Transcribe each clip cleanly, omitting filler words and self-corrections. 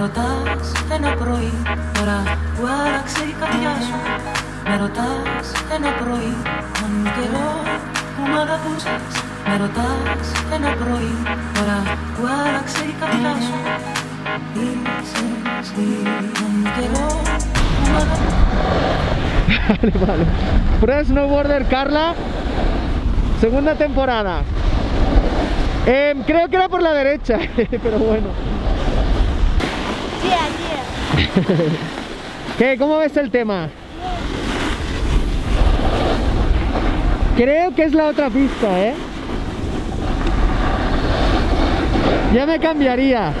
ρωτάς ένα πρωί, τώρα που άλλαξε η καρδιά σου. Με ρωτάς ένα πρωί, τον καιρό που μ' αγαπούσες. Με ρωτάς ένα πρωί, τώρα που άλλαξε η καρδιά σου. Είσαι εσύ, τον καιρό που μ' αγαπούσες. Vale. Pro-snowboarder Carla, segunda temporada. Creo que era por la derecha, pero bueno. Yeah, yeah. ¿Qué? ¿Cómo ves el tema? Yeah. Creo que es la otra pista, ¿eh? Ya me cambiaría.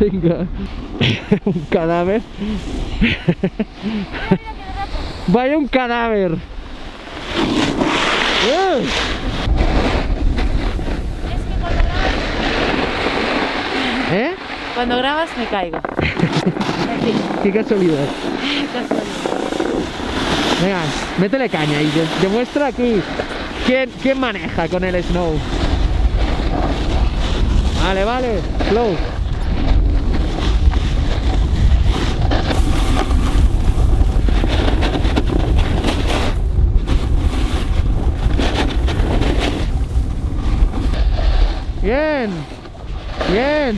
Venga. Un cadáver. Vaya un cadáver. ¿Eh? Cuando grabas me caigo. Sí. Qué casualidad. Venga, métele caña y demuestra aquí quién maneja con el snow. Vale, vale, slow. Bien, bien,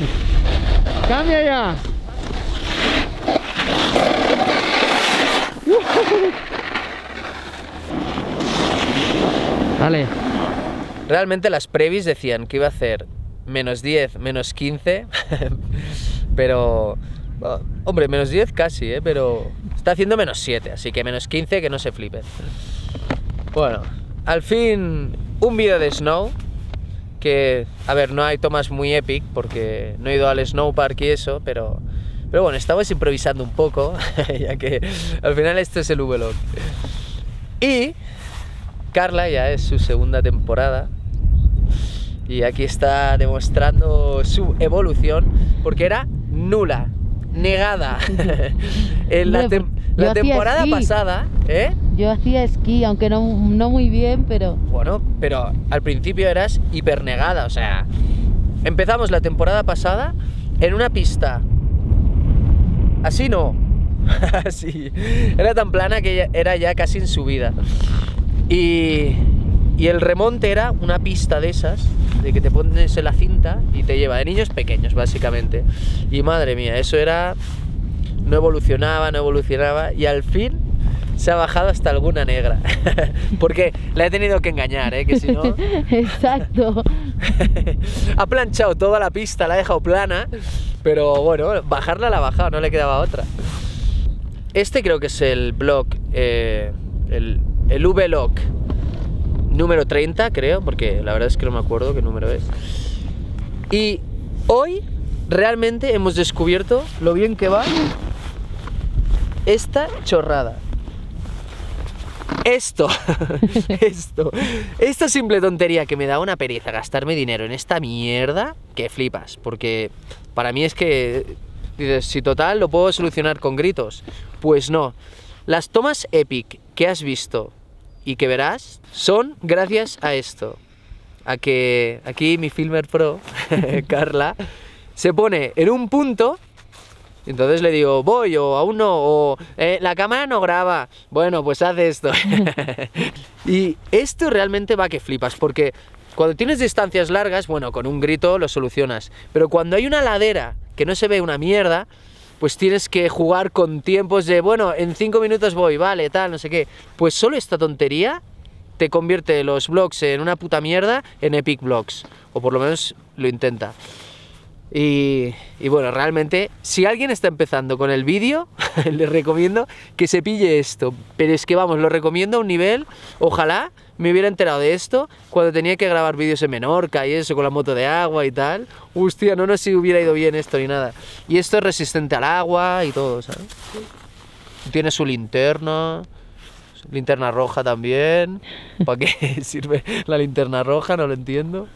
cambia ya. Dale. Realmente las previs decían que iba a hacer menos 10, menos 15, pero... Bueno, hombre, menos 10 casi, ¿eh? Pero está haciendo menos 7, así que menos 15 que no se flipen. Bueno, al fin un vídeo de snow. Que, a ver, no hay tomas muy epic porque no he ido al snowpark y eso, pero bueno, estamos improvisando un poco, ya que al final esto es el vlog. Y Carla ya es su segunda temporada y aquí está demostrando su evolución porque era nula, negada. En la temporada pasada, ¿eh? Yo hacía esquí, aunque no muy bien, pero... Bueno, pero al principio eras hipernegada, o sea... Empezamos la temporada pasada en una pista... Así no. Así. Era tan plana que era ya casi en subida. Y el remonte era una pista de esas, de que te pones en la cinta y te lleva de niños pequeños, básicamente. Y madre mía, eso era... No evolucionaba, no evolucionaba, y al fin... Se ha bajado hasta alguna negra, porque la he tenido que engañar, ¿eh? Que si no... Exacto. Ha planchado toda la pista, la ha dejado plana, pero bueno, bajarla la ha bajado, no le quedaba otra. Este creo que es el vlog, el vlog número 30, creo, porque la verdad es que no me acuerdo qué número es. Y hoy realmente hemos descubierto lo bien que va esta chorrada. Esta simple tontería que me da una pereza gastarme dinero en esta mierda que flipas, porque para mí es que dices, si total lo puedo solucionar con gritos, pues no. Las tomas epic que has visto y que verás son gracias a esto, a que aquí mi filmer pro, Carla, se pone en un punto. Entonces le digo, voy, o aún no, o la cámara no graba, bueno, pues haz esto. Y esto realmente va que flipas, porque cuando tienes distancias largas, bueno, con un grito lo solucionas, pero cuando hay una ladera que no se ve una mierda, pues tienes que jugar con tiempos de, bueno, en 5 minutos voy, vale, tal, no sé qué. Pues solo esta tontería te convierte los vlogs en una puta mierda en epic vlogs, o por lo menos lo intenta. Y bueno, realmente, si alguien está empezando con el vídeo, les recomiendo que se pille esto. Pero es que vamos, lo recomiendo a un nivel, ojalá me hubiera enterado de esto cuando tenía que grabar vídeos en Menorca y eso, con la moto de agua y tal. Hostia, no sé si hubiera ido bien esto ni nada. Y esto es resistente al agua y todo, ¿sabes? Tiene su linterna, linterna roja también. ¿Para qué sirve la linterna roja? No lo entiendo.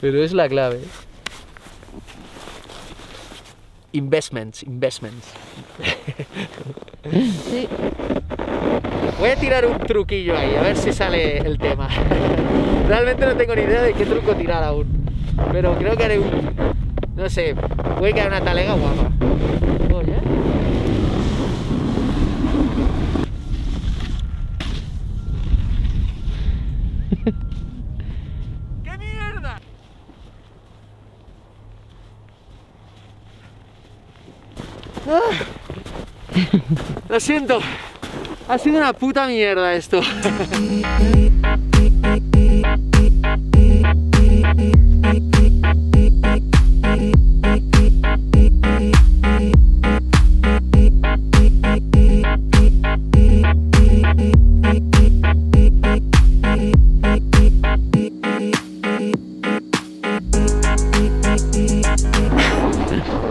Pero es la clave. Investments. Sí. Voy a tirar un truquillo ahí, a ver si sale el tema. Realmente no tengo ni idea de qué truco tirar aún, pero creo que haré un... no sé, puede que haya una talega guapa. Oye. ¡Qué mierda! Ah, lo siento, ha sido una puta mierda esto.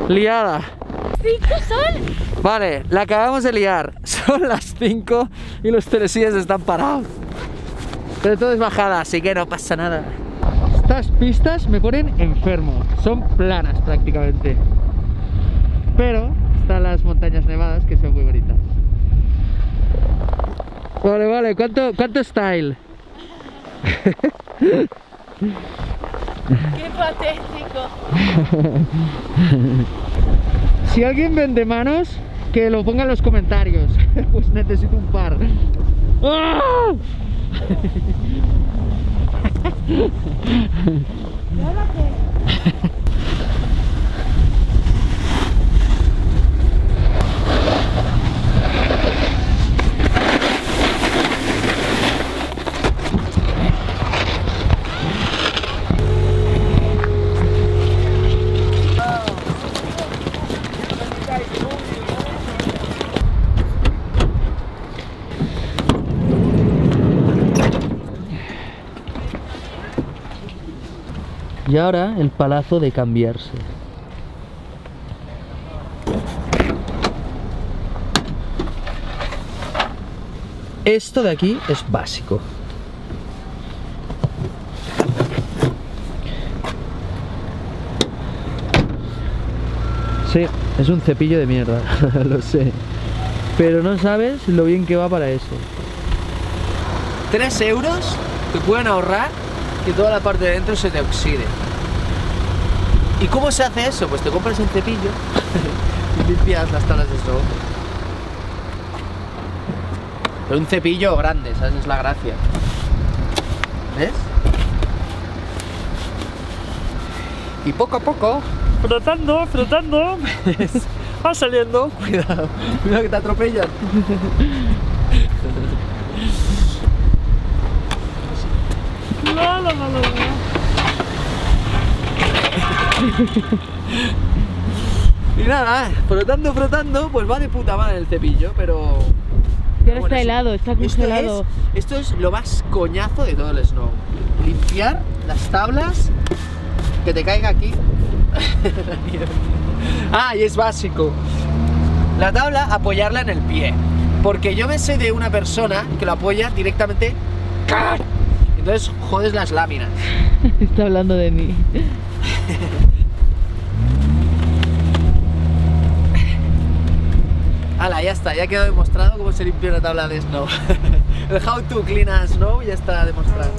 Liada. 5 son. Vale, la acabamos de liar. Son las 5 y los telesillas están parados. Pero todo es bajada, así que no pasa nada. Estas pistas me ponen enfermo. Son planas prácticamente. Pero están las montañas nevadas que son muy bonitas. Vale, vale, ¿cuánto style? ¡Qué patético! Si alguien vende manos, que lo ponga en los comentarios. Pues necesito un par. ¡Oh! Y ahora el palazo de cambiarse. Esto de aquí es básico. Sí, es un cepillo de mierda, lo sé. Pero no sabes lo bien que va para eso. 3 euros te pueden ahorrar que toda la parte de dentro se te oxide. ¿Y cómo se hace eso? Pues te compras un cepillo y limpias las tablas de esto. Pero un cepillo grande, ¿sabes? Es la gracia. ¿Ves? Y poco a poco, frotando, va saliendo. Cuidado que te atropellan. Y nada, frotando, pues va de puta madre el cepillo, pero... Pero bueno, está helado, está congelado. Esto es lo más coñazo de todo el snow. Limpiar las tablas, que te caiga aquí. Ah, y es básico. La tabla, apoyarla en el pie. Porque yo me sé de una persona que lo apoya directamente... Entonces jodes las láminas. Está hablando de mí. Hala, ya está, ya quedó demostrado cómo se limpia una tabla de snow. El how to clean a snow ya está demostrado.